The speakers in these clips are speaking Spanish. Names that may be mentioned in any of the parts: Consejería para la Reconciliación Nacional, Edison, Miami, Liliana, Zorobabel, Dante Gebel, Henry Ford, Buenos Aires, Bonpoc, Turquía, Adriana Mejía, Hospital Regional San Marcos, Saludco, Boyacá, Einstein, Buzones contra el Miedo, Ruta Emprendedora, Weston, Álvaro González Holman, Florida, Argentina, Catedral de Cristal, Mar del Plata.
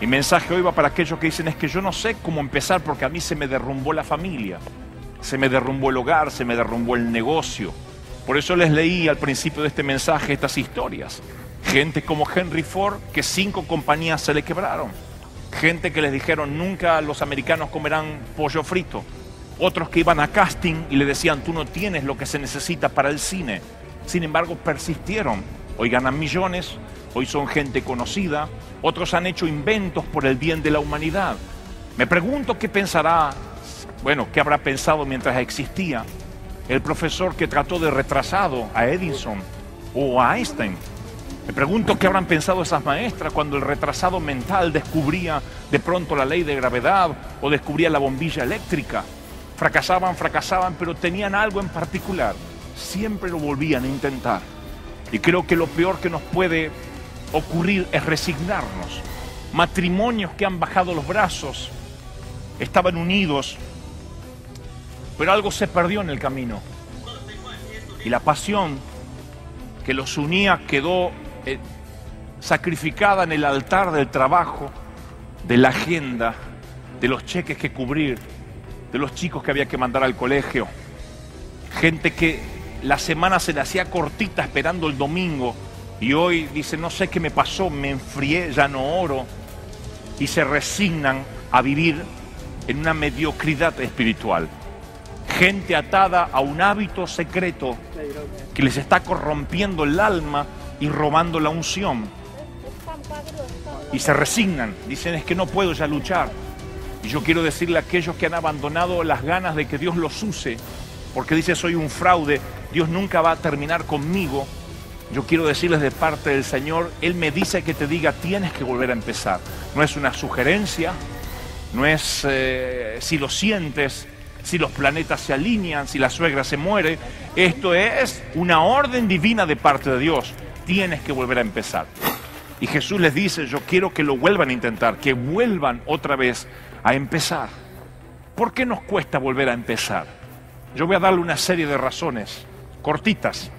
Mi mensaje hoy va para aquellos que dicen, es que yo no sé cómo empezar porque a mí se me derrumbó la familia, se me derrumbó el hogar, se me derrumbó el negocio. Por eso les leí al principio de este mensaje estas historias. Gente como Henry Ford, que 5 compañías se le quebraron. Gente que les dijeron, nunca los americanos comerán pollo frito. Otros que iban a casting y le decían, tú no tienes lo que se necesita para el cine. Sin embargo, persistieron. Hoy ganan millones, hoy son gente conocida. Otros han hecho inventos por el bien de la humanidad. Me pregunto qué pensará, bueno, qué habrá pensado mientras existía el profesor que trató de retrasado a Edison o a Einstein. Me pregunto qué habrán pensado esas maestras cuando el retrasado mental descubría de pronto la ley de gravedad o descubría la bombilla eléctrica. Fracasaban, pero tenían algo en particular. Siempre lo volvían a intentar. Y creo que lo peor que nos puede ocurrir es resignarnos. Matrimonios que han bajado los brazos, estaban unidos, pero algo se perdió en el camino. Y la pasión que los unía quedó sacrificada en el altar del trabajo, de la agenda, de los cheques que cubrir, de los chicos que había que mandar al colegio. Gente que la semana se le hacía cortita esperando el domingo. Y hoy dice, no sé qué me pasó, me enfrié, ya no oro. Y se resignan a vivir en una mediocridad espiritual. Gente atada a un hábito secreto que les está corrompiendo el alma y robando la unción. Y se resignan, dicen, es que no puedo ya luchar. Y yo quiero decirle a aquellos que han abandonado las ganas de que Dios los use, porque dice, soy un fraude, Dios nunca va a terminar conmigo. Yo quiero decirles de parte del Señor, Él me dice que te diga, tienes que volver a empezar. No es una sugerencia, no es si lo sientes, si los planetas se alinean, si la suegra se muere. Esto es una orden divina de parte de Dios. Tienes que volver a empezar. Y Jesús les dice, yo quiero que lo vuelvan a intentar, que vuelvan otra vez a empezar. ¿Por qué nos cuesta volver a empezar? Yo voy a darle una serie de razones cortitas.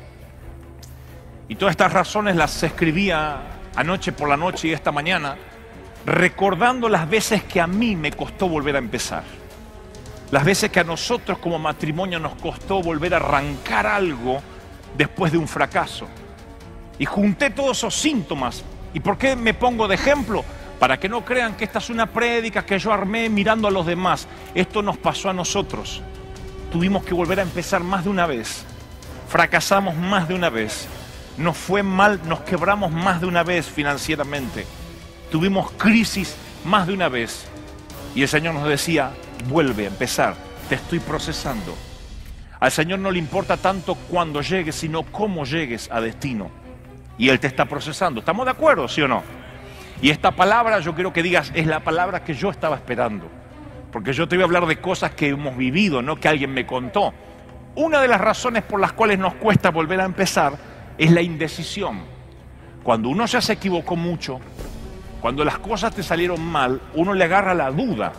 Y todas estas razones las escribía anoche por la noche y esta mañana, recordando las veces que a mí me costó volver a empezar. Las veces que a nosotros como matrimonio nos costó volver a arrancar algo después de un fracaso. Y junté todos esos síntomas. ¿Y por qué me pongo de ejemplo? Para que no crean que esta es una prédica que yo armé mirando a los demás. Esto nos pasó a nosotros. Tuvimos que volver a empezar más de una vez. Fracasamos más de una vez. Nos fue mal, nos quebramos más de una vez financieramente. Tuvimos crisis más de una vez. Y el Señor nos decía, vuelve a empezar, te estoy procesando. Al Señor no le importa tanto cuándo llegues, sino cómo llegues a destino. Y Él te está procesando. ¿Estamos de acuerdo, sí o no? Y esta palabra, yo quiero que digas, es la palabra que yo estaba esperando. Porque yo te voy a hablar de cosas que hemos vivido, no que alguien me contó. Una de las razones por las cuales nos cuesta volver a empezar es la indecisión. Cuando uno ya se equivocó mucho, cuando las cosas te salieron mal, uno le agarra la duda.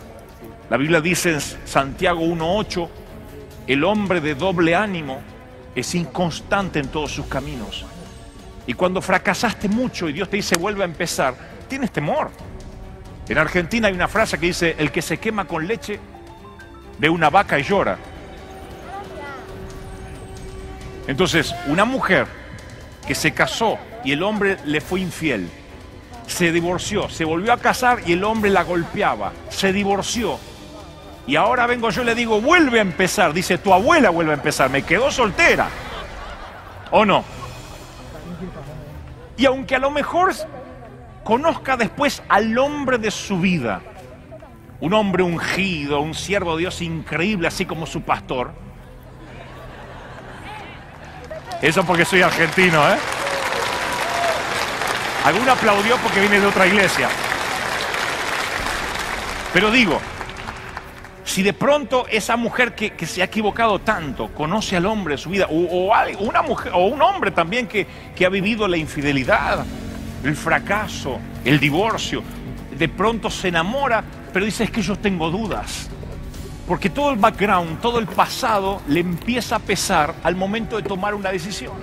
La Biblia dice en Santiago 1:8, el hombre de doble ánimo es inconstante en todos sus caminos. Y cuando fracasaste mucho y Dios te dice vuelve a empezar, tienes temor. En Argentina hay una frase que dice, el que se quema con leche ve una vaca y llora. Entonces, una mujer que se casó y el hombre le fue infiel, se divorció, se volvió a casar y el hombre la golpeaba, se divorció, y ahora vengo yo y le digo, vuelve a empezar. Dice, tu abuela vuelve a empezar, me quedó soltera, ¿o no? Y aunque a lo mejor conozca después al hombre de su vida, un hombre ungido, un siervo de Dios increíble, así como su pastor. Eso porque soy argentino, ¿eh? Alguno aplaudió porque viene de otra iglesia. Pero digo, si de pronto esa mujer que se ha equivocado tanto conoce al hombre de su vida, o una mujer, o un hombre también que ha vivido la infidelidad, el fracaso, el divorcio, de pronto se enamora, pero dice, es que yo tengo dudas. Porque todo el background, todo el pasado le empieza a pesar al momento de tomar una decisión.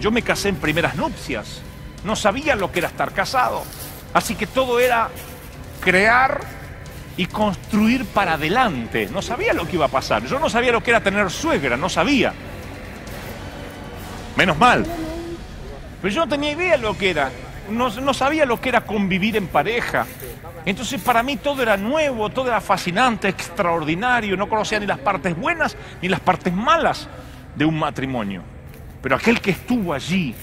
Yo me casé en primeras nupcias, no sabía lo que era estar casado, así que todo era crear y construir para adelante. No sabía lo que iba a pasar. Yo no sabía lo que era tener suegra, no sabía. Menos mal. Pero yo no tenía idea lo que era. No sabía lo que era convivir en pareja. Entonces para mí todo era nuevo, todo era fascinante, extraordinario. No conocía ni las partes buenas ni las partes malas de un matrimonio. Pero aquel que estuvo allí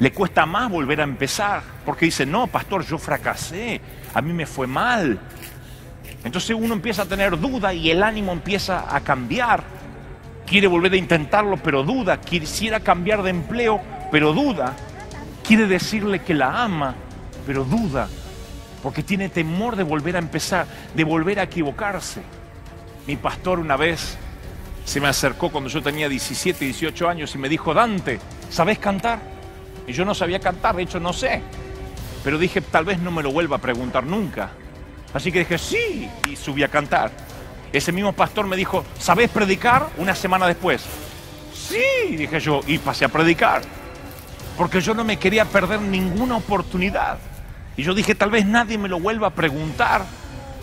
le cuesta más volver a empezar. Porque dice, no, pastor, yo fracasé, a mí me fue mal. Entonces uno empieza a tener duda y el ánimo empieza a cambiar. Quiere volver a intentarlo, pero duda. Quisiera cambiar de empleo, pero duda. Quiere decirle que la ama, pero duda. Porque tiene temor de volver a empezar, de volver a equivocarse. Mi pastor una vez se me acercó cuando yo tenía 17, 18 años y me dijo, Dante, ¿sabés cantar? Y yo no sabía cantar, de hecho no sé. Pero dije, tal vez no me lo vuelva a preguntar nunca. Así que dije, sí, y subí a cantar. Ese mismo pastor me dijo, ¿sabés predicar? Una semana después. Sí, dije yo, y pasé a predicar. Porque yo no me quería perder ninguna oportunidad. Y yo dije, tal vez nadie me lo vuelva a preguntar.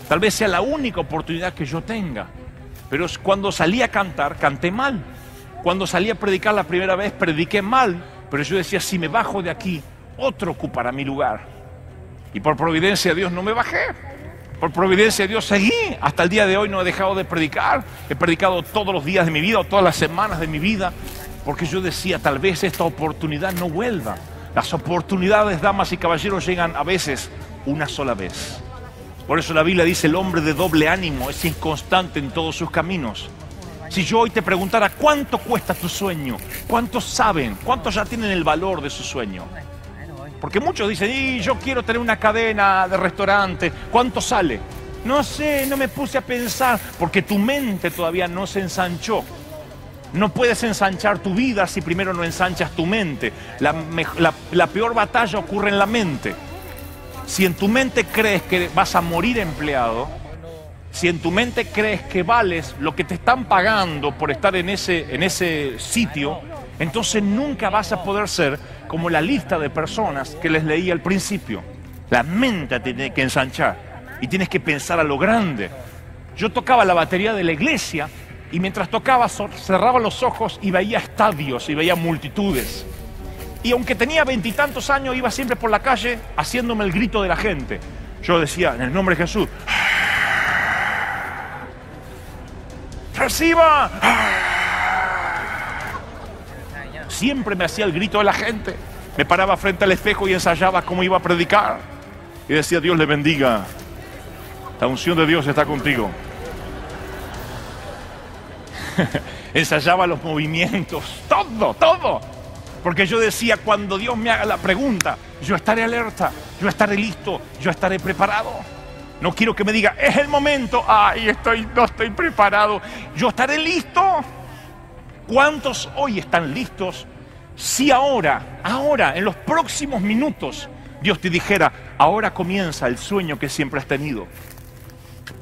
Tal vez sea la única oportunidad que yo tenga. Pero cuando salí a cantar, canté mal. Cuando salí a predicar la primera vez, prediqué mal. Pero yo decía, si me bajo de aquí, otro ocupará mi lugar. Y por providencia de Dios no me bajé. Por providencia de Dios seguí. Hasta el día de hoy no he dejado de predicar. He predicado todos los días de mi vida o todas las semanas de mi vida. Porque yo decía, tal vez esta oportunidad no vuelva. Las oportunidades, damas y caballeros, llegan a veces una sola vez. Por eso la Biblia dice, el hombre de doble ánimo es inconstante en todos sus caminos. Si yo hoy te preguntara, ¿cuánto cuesta tu sueño? ¿Cuántos saben? ¿Cuántos ya tienen el valor de su sueño? Porque muchos dicen, y yo quiero tener una cadena de restaurante. ¿Cuánto sale? No sé, no me puse a pensar, porque tu mente todavía no se ensanchó. No puedes ensanchar tu vida si primero no ensanchas tu mente. La peor batalla ocurre en la mente. Si en tu mente crees que vas a morir empleado, si en tu mente crees que vales lo que te están pagando por estar en ese sitio, entonces nunca vas a poder ser como la lista de personas que les leí al principio. La mente te tiene que ensanchar y tienes que pensar a lo grande. Yo tocaba la batería de la iglesia. Y mientras tocaba, cerraba los ojos y veía estadios y veía multitudes. Y aunque tenía veintitantos años, iba siempre por la calle haciéndome el grito de la gente. Yo decía, en el nombre de Jesús, ¡reciba! Siempre me hacía el grito de la gente. Me paraba frente al espejo y ensayaba cómo iba a predicar. Y decía, Dios le bendiga. La unción de Dios está contigo. Ensayaba los movimientos, todo. Porque yo decía, cuando Dios me haga la pregunta, yo estaré alerta, yo estaré listo, yo estaré preparado. No quiero que me diga, es el momento, ay, no estoy preparado. Yo estaré listo. ¿Cuántos hoy están listos? Si ahora, en los próximos minutos, Dios te dijera, ahora comienza el sueño que siempre has tenido.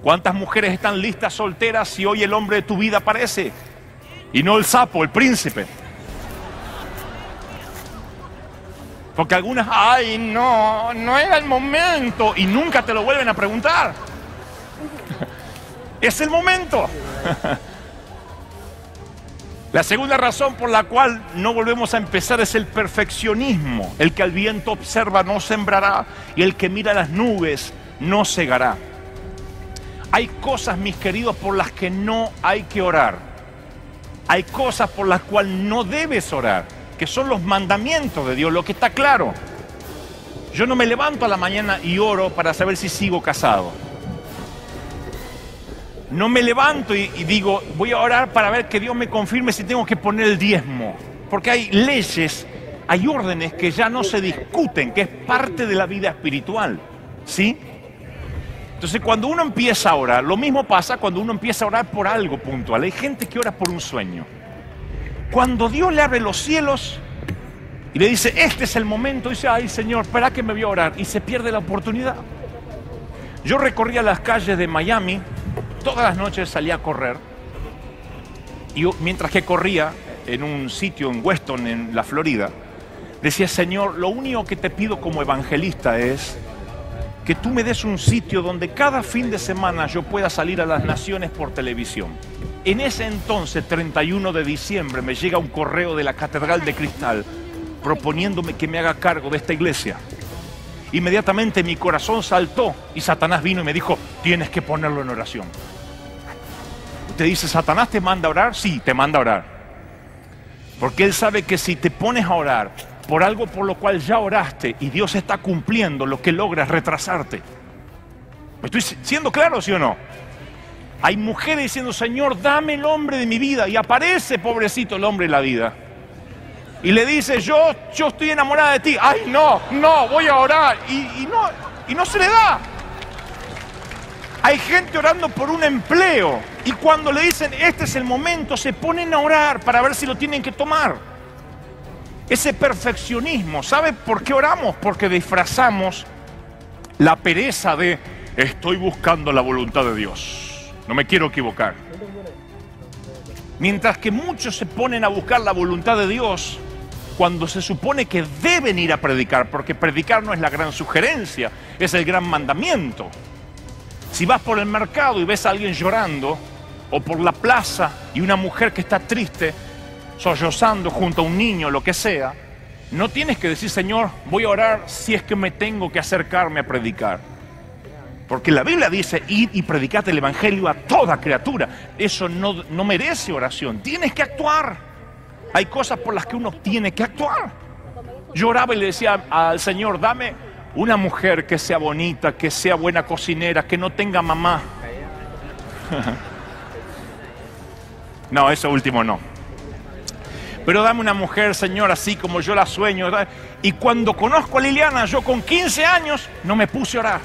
¿Cuántas mujeres están listas solteras si hoy el hombre de tu vida aparece? Y no el sapo, el príncipe. Porque algunas, ay, no era el momento. Y nunca te lo vuelven a preguntar. Es el momento. La segunda razón por la cual no volvemos a empezar es el perfeccionismo. El que al viento observa no sembrará y el que mira las nubes no segará. Hay cosas, mis queridos, por las que no hay que orar. Hay cosas por las cuales no debes orar, que son los mandamientos de Dios, lo que está claro. Yo no me levanto a la mañana y oro para saber si sigo casado. No me levanto y digo, voy a orar para ver que Dios me confirme si tengo que poner el diezmo. Porque hay leyes, hay órdenes que ya no se discuten, que es parte de la vida espiritual, ¿sí? Entonces cuando uno empieza a orar, lo mismo pasa cuando uno empieza a orar por algo puntual. Hay gente que ora por un sueño. Cuando Dios le abre los cielos y le dice, este es el momento, dice, ay Señor, espera que me voy a orar. Y se pierde la oportunidad. Yo recorría las calles de Miami, todas las noches salía a correr. Y mientras que corría en un sitio en Weston, en la Florida, decía, Señor, lo único que te pido como evangelista es que tú me des un sitio donde cada fin de semana yo pueda salir a las naciones por televisión. En ese entonces, 31 de diciembre, me llega un correo de la Catedral de Cristal proponiéndome que me haga cargo de esta iglesia. Inmediatamente mi corazón saltó y Satanás vino y me dijo, tienes que ponerlo en oración. Usted dice, ¿Satanás te manda a orar? Sí, te manda a orar. Porque él sabe que si te pones a orar por algo por lo cual ya oraste y Dios está cumpliendo, lo que logra es retrasarte. ¿Me estoy siendo claro, sí o no? Hay mujeres diciendo, Señor, dame el hombre de mi vida. Y aparece, pobrecito, el hombre de la vida. Y le dice, yo estoy enamorada de ti. Ay, no, voy a orar. Y no se le da. Hay gente orando por un empleo. Y cuando le dicen, este es el momento, se ponen a orar para ver si lo tienen que tomar. Ese perfeccionismo, ¿sabe por qué oramos? Porque disfrazamos la pereza de, estoy buscando la voluntad de Dios. No me quiero equivocar. Mientras que muchos se ponen a buscar la voluntad de Dios cuando se supone que deben ir a predicar, porque predicar no es la gran sugerencia, es el gran mandamiento. Si vas por el mercado y ves a alguien llorando, o por la plaza y una mujer que está triste, sollozando junto a un niño, lo que sea, no tienes que decir, Señor, voy a orar si es que me tengo que acercarme a predicar. Porque la Biblia dice, id y predicad el Evangelio a toda criatura. Eso no merece oración. Tienes que actuar. Hay cosas por las que uno tiene que actuar. Yo oraba y le decía al Señor, dame una mujer que sea bonita, que sea buena cocinera, que no tenga mamá. No, eso último no. Pero dame una mujer, Señor, así como yo la sueño. Y cuando conozco a Liliana, yo con 15 años no me puse a orar.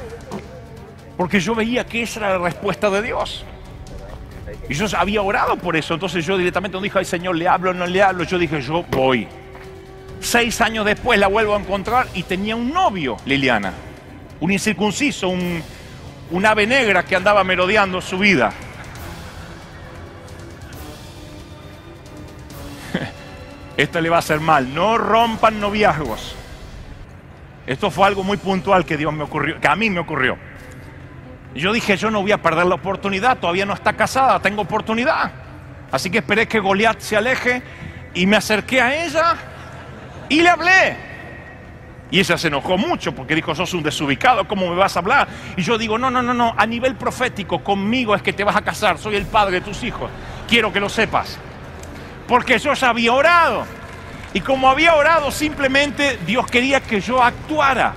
Porque yo veía que esa era la respuesta de Dios. Y yo había orado por eso. Entonces yo directamente no dije, ay Señor, le hablo, no le hablo. Yo dije, yo voy. 6 años después la vuelvo a encontrar y tenía un novio, Liliana. Un incircunciso, un ave negra que andaba merodeando su vida. Esto le va a hacer mal. No rompan noviazgos. Esto fue algo muy puntual que Dios me ocurrió, que a mí me ocurrió. Yo dije, yo no voy a perder la oportunidad, todavía no está casada, tengo oportunidad. Así que esperé que Goliat se aleje y me acerqué a ella y le hablé. Y ella se enojó mucho porque dijo, sos un desubicado, ¿cómo me vas a hablar? Y yo digo, no, a nivel profético, conmigo es que te vas a casar, soy el padre de tus hijos. Quiero que lo sepas. Porque yo ya había orado. Y como había orado, simplemente Dios quería que yo actuara.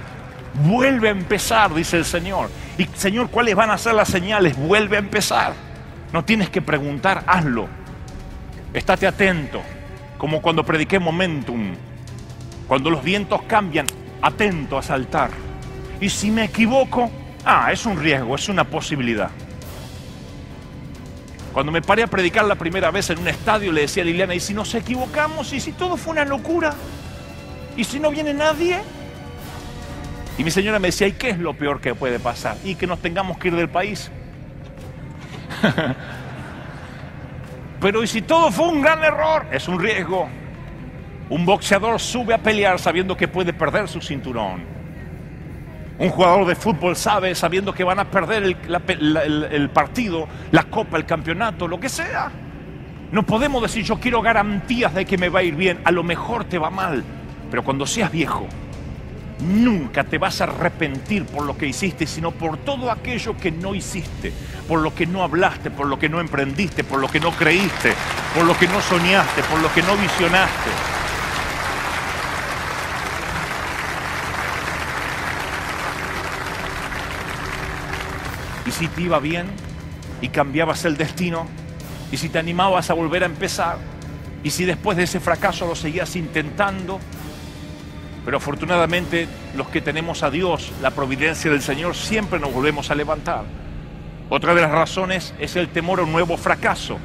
Vuelve a empezar, dice el Señor. Y Señor, ¿cuáles van a ser las señales? Vuelve a empezar. No tienes que preguntar, hazlo. Estate atento. Como cuando prediqué Momentum. Cuando los vientos cambian, atento a saltar. Y si me equivoco, es un riesgo, es una posibilidad. Cuando me paré a predicar la primera vez en un estadio, le decía a Liliana, ¿y si nos equivocamos? ¿Y si todo fue una locura? ¿Y si no viene nadie? Y mi señora me decía, ¿y qué es lo peor que puede pasar? Y que nos tengamos que ir del país. Pero ¿y si todo fue un gran error? Es un riesgo. Un boxeador sube a pelear sabiendo que puede perder su cinturón. Un jugador de fútbol sabe sabiendo que van a perder el partido, la copa, el campeonato, lo que sea. No podemos decir, yo quiero garantías de que me va a ir bien. A lo mejor te va mal, pero cuando seas viejo, nunca te vas a arrepentir por lo que hiciste, sino por todo aquello que no hiciste, por lo que no hablaste, por lo que no emprendiste, por lo que no creíste, por lo que no soñaste, por lo que no visionaste. Y si te iba bien y cambiabas el destino, y si te animabas a volver a empezar, y si después de ese fracaso lo seguías intentando. Pero afortunadamente los que tenemos a Dios, la providencia del Señor, siempre nos volvemos a levantar. Otra de las razones es el temor a un nuevo fracaso.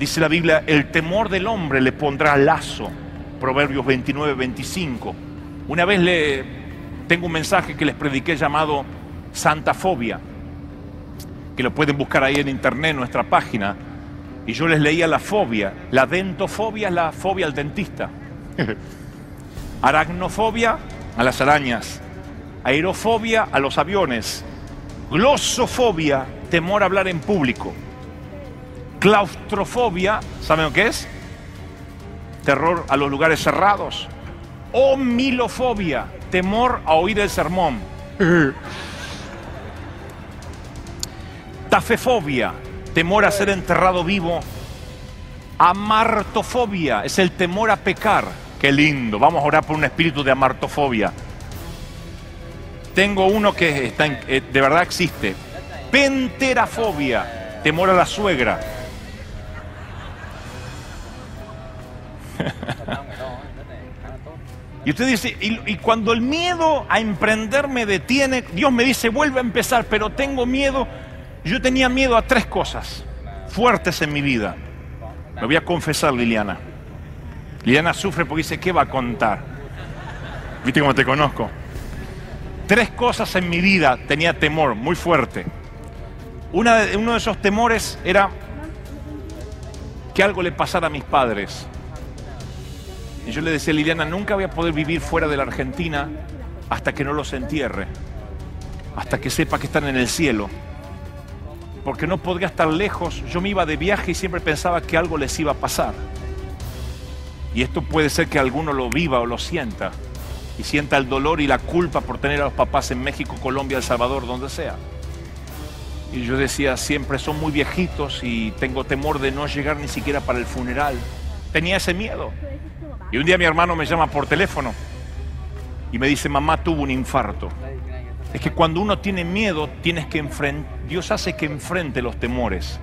Dice la Biblia, el temor del hombre le pondrá lazo. Proverbios 29, 25. Una vez tengo un mensaje que les prediqué llamado Santa Fobia, que lo pueden buscar ahí en internet, en nuestra página. Y yo les leía la fobia. La dentofobia es la fobia al dentista. Aracnofobia a las arañas, aerofobia a los aviones, glosofobia, temor a hablar en público, claustrofobia, ¿saben lo que es? Terror a los lugares cerrados, homilofobia, temor a oír el sermón, tafefobia, temor a ser enterrado vivo, amartofobia, es el temor a pecar. Qué lindo, vamos a orar por un espíritu de amartofobia. Tengo uno que está en, de verdad existe. Penterafobia, temor a la suegra. Y usted dice, y cuando el miedo a emprender me detiene, Dios me dice, vuelve a empezar, pero tengo miedo. Yo tenía miedo a tres cosas fuertes en mi vida. Me voy a confesar, Liliana. Liliana sufre porque dice, ¿qué va a contar? ¿Viste cómo te conozco? Tres cosas en mi vida tenía temor muy fuerte. Uno de esos temores era que algo le pasara a mis padres. Y yo le decía a Liliana, nunca voy a poder vivir fuera de la Argentina hasta que no los entierre, hasta que sepa que están en el cielo. Porque no podría estar lejos, yo me iba de viaje y siempre pensaba que algo les iba a pasar. Y esto puede ser que alguno lo viva o lo sienta, y sienta el dolor y la culpa por tener a los papás en México, Colombia, El Salvador, donde sea. Y yo decía, siempre son muy viejitos y tengo temor de no llegar ni siquiera para el funeral. Tenía ese miedo. Y un día mi hermano me llama por teléfono y me dice, mamá tuvo un infarto. Es que cuando uno tiene miedo, tienes que enfrentar. Dios hace que enfrente los temores.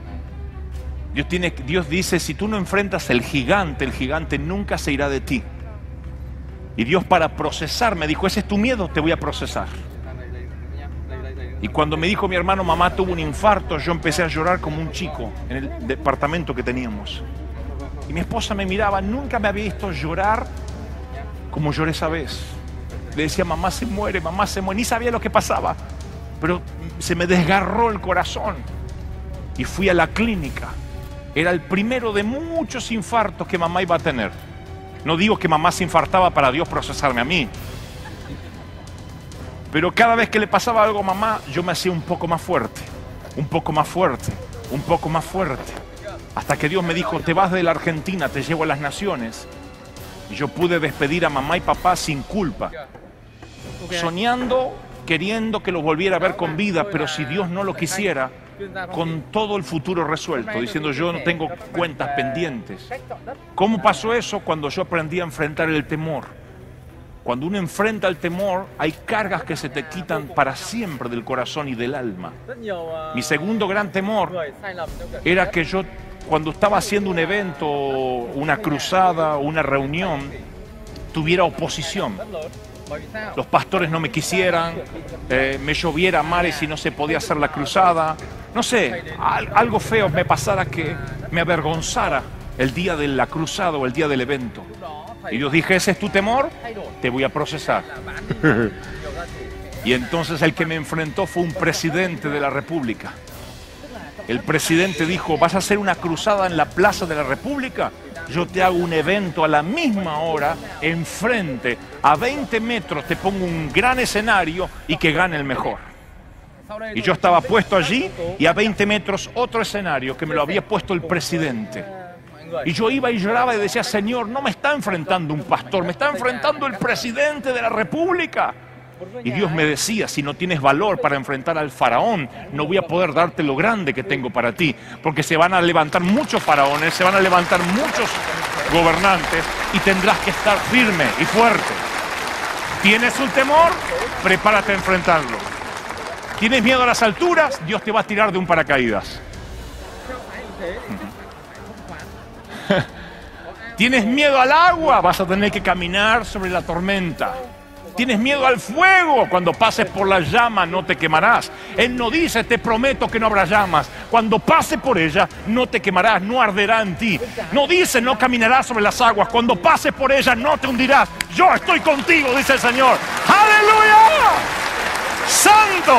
Dios dice, si tú no enfrentas el gigante nunca se irá de ti. Y Dios, para procesarme, dijo, ese es tu miedo, te voy a procesar. Y cuando me dijo mi hermano, mamá tuvo un infarto, yo empecé a llorar como un chico en el departamento que teníamos. Y mi esposa me miraba, nunca me había visto llorar como lloré esa vez. Le decía, mamá se muere, ni sabía lo que pasaba. Pero se me desgarró el corazón y fui a la clínica. Era el primero de muchos infartos que mamá iba a tener. No digo que mamá se infartaba para Dios procesarme a mí. Pero cada vez que le pasaba algo a mamá, yo me hacía un poco más fuerte, un poco más fuerte, un poco más fuerte. Hasta que Dios me dijo, te vas de la Argentina, te llevo a las naciones. Y yo pude despedir a mamá y papá sin culpa. Soñando, queriendo que los volviera a ver con vida, pero si Dios no lo quisiera, con todo el futuro resuelto, diciendo yo no tengo cuentas pendientes. ¿Cómo pasó eso? Cuando yo aprendí a enfrentar el temor. Cuando uno enfrenta el temor, hay cargas que se te quitan para siempre del corazón y del alma. Mi segundo gran temor era que yo, cuando estaba haciendo un evento, una cruzada, una reunión, tuviera oposición. Los pastores no me quisieran, me lloviera mares y no se podía hacer la cruzada. No sé, algo feo me pasara que me avergonzara el día de la cruzada o el día del evento. Y Dios dije, ese es tu temor, te voy a procesar. Y entonces el que me enfrentó fue un presidente de la República. El presidente dijo, ¿vas a hacer una cruzada en la Plaza de la República? Yo te hago un evento a la misma hora, enfrente, a 20 metros, te pongo un gran escenario y que gane el mejor. Y yo estaba puesto allí y a 20 metros otro escenario que me lo había puesto el presidente. Y yo iba y lloraba y decía, Señor, no me está enfrentando un pastor, me está enfrentando el presidente de la República. Y Dios me decía, si no tienes valor para enfrentar al faraón, no voy a poder darte lo grande que tengo para ti, porque se van a levantar muchos faraones, se van a levantar muchos gobernantes y tendrás que estar firme y fuerte. ¿Tienes un temor? Prepárate a enfrentarlo. ¿Tienes miedo a las alturas? Dios te va a tirar de un paracaídas. ¿Tienes miedo al agua? Vas a tener que caminar sobre la tormenta. Tienes miedo al fuego, cuando pases por la llama no te quemarás. Él no dice, te prometo que no habrá llamas. Cuando pases por ella no te quemarás, no arderá en ti. No dice, no caminarás sobre las aguas. Cuando pases por ella no te hundirás. Yo estoy contigo, dice el Señor. ¡Aleluya! ¡Santo!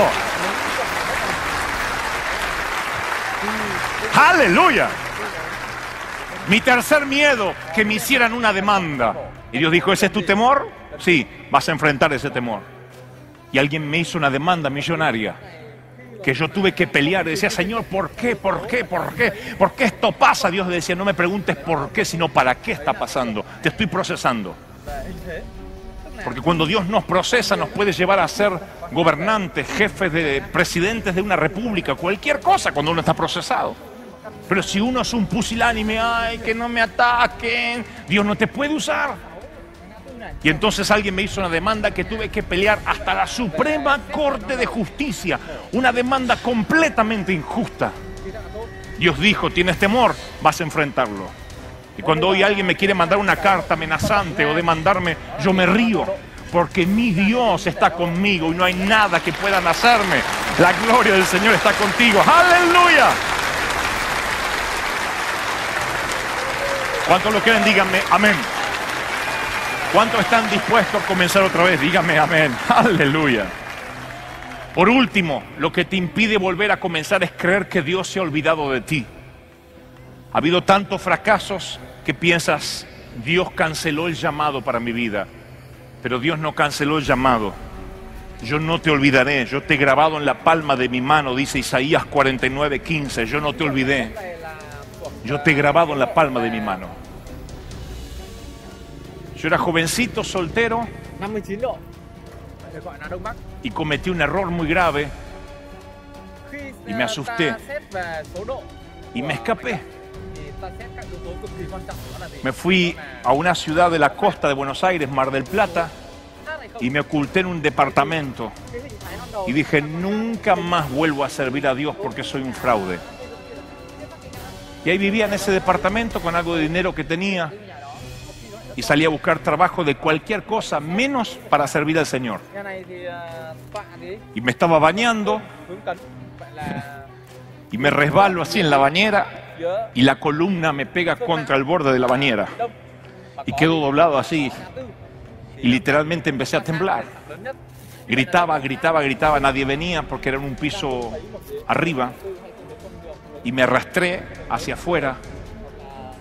¡Aleluya! Mi tercer miedo, que me hicieran una demanda. Y Dios dijo, ¿ese es tu temor? Sí, vas a enfrentar ese temor. y alguien me hizo una demanda millonaria que yo tuve que pelear. Y decía, Señor, ¿por qué? ¿Por qué? ¿Por qué? ¿Por qué esto pasa? Dios le decía, no me preguntes por qué, sino para qué está pasando. Te estoy procesando. Porque cuando Dios nos procesa, nos puede llevar a ser gobernantes, jefes, presidentes de una república, cualquier cosa cuando uno está procesado. Pero si uno es un pusilánime, ay, que no me ataquen, Dios no te puede usar. Y entonces alguien me hizo una demanda que tuve que pelear hasta la Suprema Corte de Justicia. Una demanda completamente injusta. Dios dijo, tienes temor, vas a enfrentarlo. Y cuando hoy alguien me quiere mandar una carta amenazante o demandarme, yo me río. Porque mi Dios está conmigo y no hay nada que puedan hacerme. La gloria del Señor está contigo. ¡Aleluya! ¿Cuántos lo creen? Díganme amén. ¿Cuántos están dispuestos a comenzar otra vez? Díganme amén. ¡Aleluya! Por último, lo que te impide volver a comenzar es creer que Dios se ha olvidado de ti. Ha habido tantos fracasos que piensas, Dios canceló el llamado para mi vida. Pero Dios no canceló el llamado. Yo no te olvidaré, yo te he grabado en la palma de mi mano, dice Isaías 49:15. Yo no te olvidé, yo te he grabado en la palma de mi mano. Yo era jovencito, soltero, y cometí un error muy grave, y me asusté, y me escapé. Me fui a una ciudad de la costa de Buenos Aires, Mar del Plata, y me oculté en un departamento. Y dije, nunca más vuelvo a servir a Dios porque soy un fraude. Y ahí vivía en ese departamento con algo de dinero que tenía. Y salí a buscar trabajo de cualquier cosa, menos para servir al Señor. Y me estaba bañando. Y me resbalo así en la bañera. Y la columna me pega contra el borde de la bañera. Y quedo doblado así. Y literalmente empecé a temblar. Gritaba, gritaba, gritaba. Nadie venía porque era en un piso arriba. Y me arrastré hacia afuera.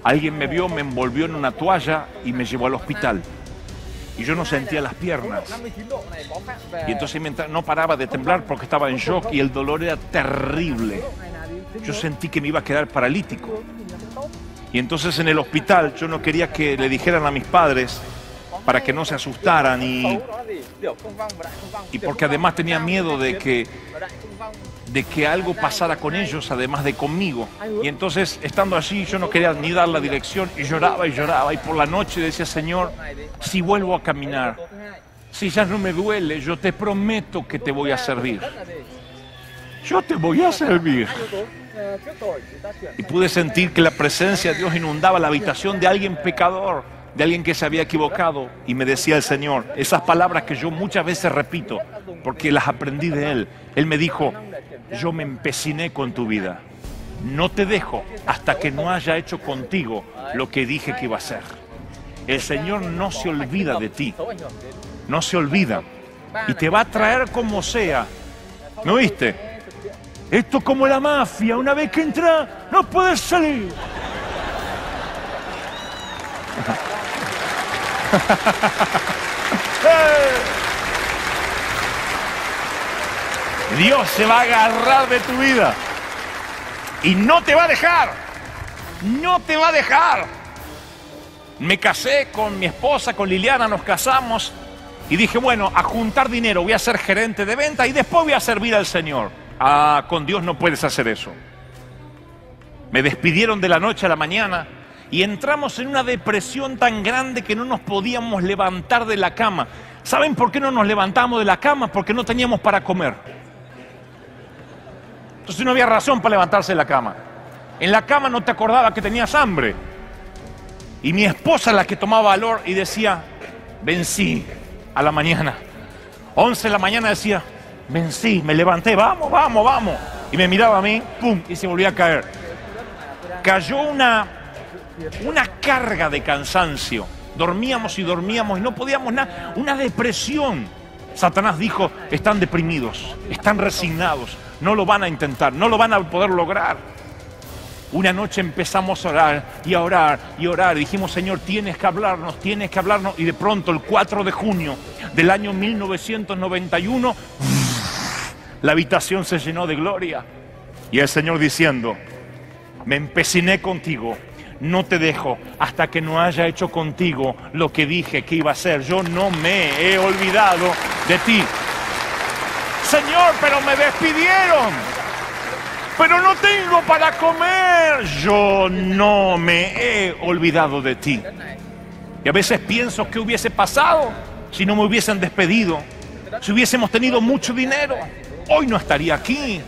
Alguien me vio, me envolvió en una toalla y me llevó al hospital. Y yo no sentía las piernas. Y entonces no paraba de temblar porque estaba en shock y el dolor era terrible. Yo sentí que me iba a quedar paralítico. Y entonces en el hospital yo no quería que le dijeran a mis padres para que no se asustaran y porque además tenía miedo de que algo pasara con ellos, además de conmigo. Y entonces, estando allí, yo no quería ni dar la dirección y lloraba y lloraba. Y por la noche decía, Señor, si vuelvo a caminar, si ya no me duele, yo te prometo que te voy a servir. Yo te voy a servir. Y pude sentir que la presencia de Dios inundaba la habitación de alguien pecador, de alguien que se había equivocado. Y me decía el Señor, esas palabras que yo muchas veces repito, porque las aprendí de Él. Él me dijo, yo me empeciné con tu vida. No te dejo hasta que no haya hecho contigo lo que dije que iba a hacer. El Señor no se olvida de ti. No se olvida. Y te va a traer como sea. ¿No viste? Esto es como la mafia, una vez que entras, no puedes salir. Dios se va a agarrar de tu vida y no te va a dejar, no te va a dejar. Me casé con mi esposa, con Liliana, nos casamos y dije, bueno, a juntar dinero, voy a ser gerente de venta y después voy a servir al Señor. Ah, con Dios no puedes hacer eso. Me despidieron de la noche a la mañana y entramos en una depresión tan grande que no nos podíamos levantar de la cama. ¿Saben por qué no nos levantamos de la cama? Porque no teníamos para comer. Entonces no había razón para levantarse de la cama. En la cama no te acordabas que tenías hambre. Y mi esposa la que tomaba valor y decía, vencí a la mañana. 11 de la mañana decía, vencí, me levanté, vamos, vamos, vamos. Y me miraba a mí, pum, y se volvía a caer. Cayó una carga de cansancio. Dormíamos y no podíamos nada. Una depresión. Satanás dijo, están deprimidos, están resignados, no lo van a intentar, no lo van a poder lograr. Una noche empezamos a orar y a orar y a orar. Dijimos, Señor, tienes que hablarnos. Y de pronto, el 4 de junio del año 1991, la habitación se llenó de gloria. Y el Señor diciendo, me empeciné contigo, no te dejo hasta que no haya hecho contigo lo que dije que iba a hacer. Yo no me he olvidado de ti. Señor, pero me despidieron. Pero no tengo para comer. Yo no me he olvidado de ti. Y a veces pienso qué hubiese pasado si no me hubiesen despedido. Si hubiésemos tenido mucho dinero, hoy no estaría aquí.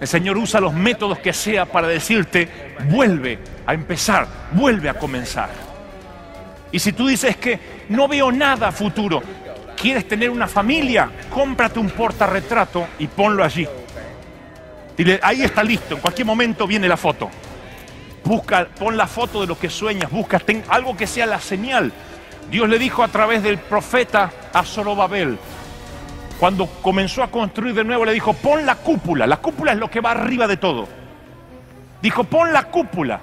El Señor usa los métodos que sea para decirte, vuelve a empezar, vuelve a comenzar. Y si tú dices que no veo nada a futuro, quieres tener una familia, cómprate un portarretrato y ponlo allí. Dile, ahí está listo, en cualquier momento viene la foto. Busca, pon la foto de lo que sueñas, busca algo que sea la señal. Dios le dijo a través del profeta a Zorobabel, cuando comenzó a construir de nuevo, le dijo, pon la cúpula. La cúpula es lo que va arriba de todo. Dijo, pon la cúpula,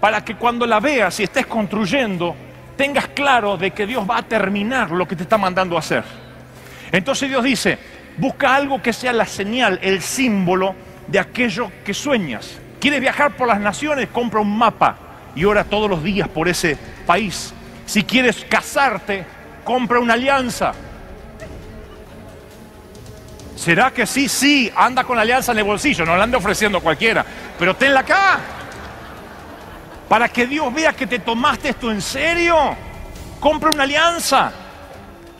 para que cuando la veas y estés construyendo, tengas claro de que Dios va a terminar lo que te está mandando a hacer. Entonces Dios dice, busca algo que sea la señal, el símbolo de aquello que sueñas. ¿Quieres viajar por las naciones? Compra un mapa y ora todos los días por ese país. Si quieres casarte, compra una alianza. ¿Será que sí? Sí, anda con la alianza en el bolsillo, no la anda ofreciendo cualquiera, pero tenla acá. Para que Dios vea que te tomaste esto en serio, compra una alianza.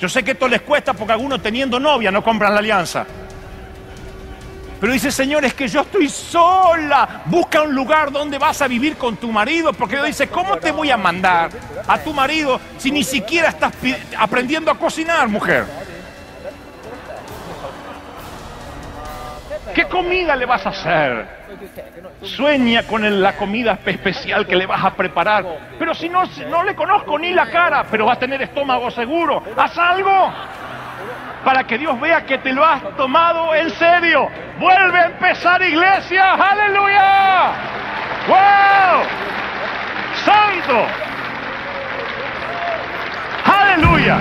Yo sé que esto les cuesta porque algunos teniendo novia no compran la alianza. Pero dice, Señor, es que yo estoy sola. Busca un lugar donde vas a vivir con tu marido. Porque Dios dice, ¿cómo te voy a mandar a tu marido si ni siquiera estás aprendiendo a cocinar, mujer? ¿Qué comida le vas a hacer? Sueña con la comida especial que le vas a preparar. Pero si no le conozco ni la cara, pero vas a tener estómago seguro. Haz algo para que Dios vea que te lo has tomado en serio. Vuelve a empezar, iglesia. ¡Aleluya! ¡Wow! ¡Santo! ¡Aleluya!